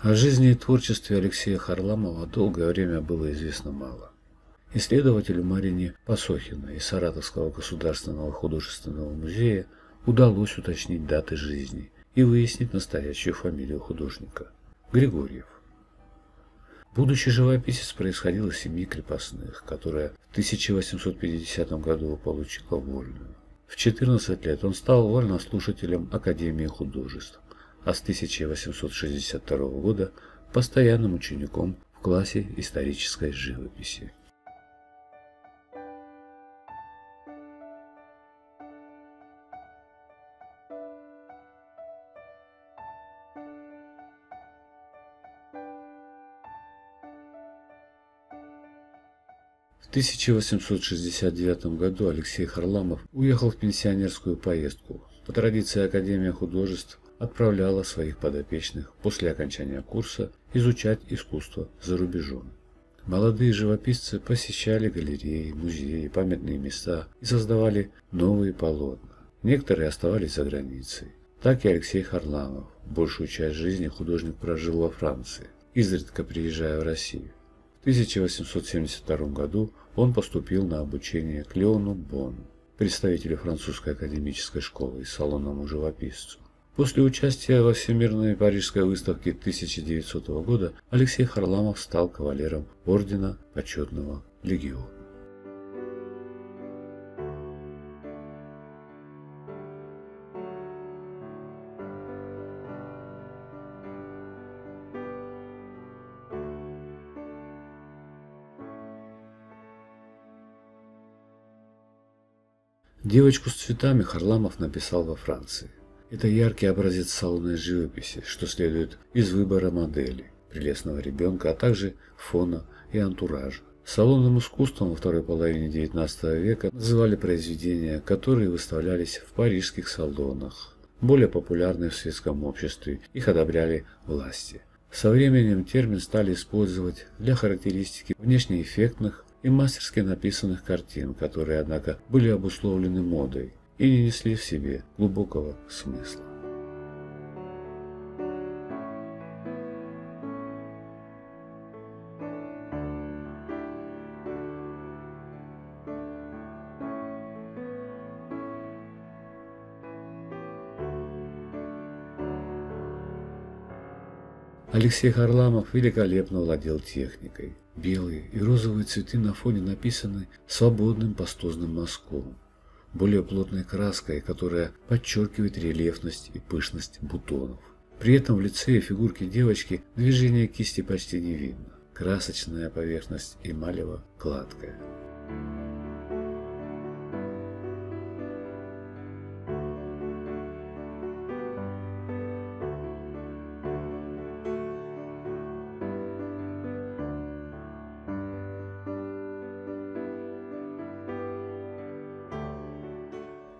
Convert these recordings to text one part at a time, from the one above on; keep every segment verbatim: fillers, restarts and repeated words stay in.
О жизни и творчестве Алексея Харламова долгое время было известно мало. Исследователю Марине Пасохиной из Саратовского государственного художественного музея удалось уточнить даты жизни и выяснить настоящую фамилию художника – Григорьев. Будущий живописец происходил из семьи крепостных, которая в тысяча восемьсот пятидесятом году получила вольную. В четырнадцать лет он стал вольнослушателем Академии художеств, а с тысяча восемьсот шестьдесят второго года постоянным учеником в классе исторической живописи. В тысяча восемьсот шестьдесят девятом году Алексей Харламов уехал в пенсионерскую поездку. По традиции Академия художеств отправляла своих подопечных после окончания курса изучать искусство за рубежом. Молодые живописцы посещали галереи, музеи, памятные места и создавали новые полотна. Некоторые оставались за границей. Так и Алексей Харламов. Большую часть жизни художник прожил во Франции, изредка приезжая в Россию. В тысяча восемьсот семьдесят втором году он поступил на обучение к Леону Бонну, представителю французской академической школы и салонному живописцу. После участия во Всемирной Парижской выставке тысяча девятисотого года Алексей Харламов стал кавалером Ордена Почетного Легиона. «Девочку с цветами» Харламов написал во Франции. Это яркий образец салонной живописи, что следует из выбора модели, прелестного ребенка, а также фона и антуража. Салонным искусством во второй половине девятнадцатого века называли произведения, которые выставлялись в парижских салонах, более популярные в светском обществе, их одобряли власти. Со временем термин стали использовать для характеристики внешнеэффектных и мастерски написанных картин, которые, однако, были обусловлены модой и не несли в себе глубокого смысла. Алексей Харламов великолепно владел техникой. Белые и розовые цветы на фоне написаны свободным пастозным мазком, более плотной краской, которая подчеркивает рельефность и пышность бутонов. При этом в лице и фигурке девочки движение кисти почти не видно. Красочная поверхность эмалева гладкая.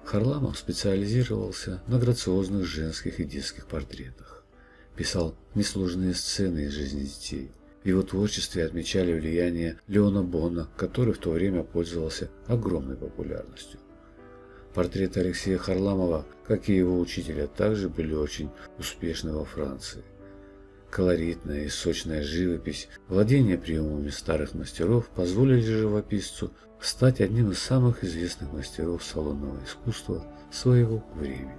Харламов специализировался на грациозных женских и детских портретах. Писал несложные сцены из жизни детей. В его творчестве отмечали влияние Леона Бонна, который в то время пользовался огромной популярностью. Портреты Алексея Харламова, как и его учителя, также были очень успешны во Франции. Колоритная и сочная живопись, владение приемами старых мастеров позволили живописцу стать одним из самых известных мастеров салонного искусства своего времени.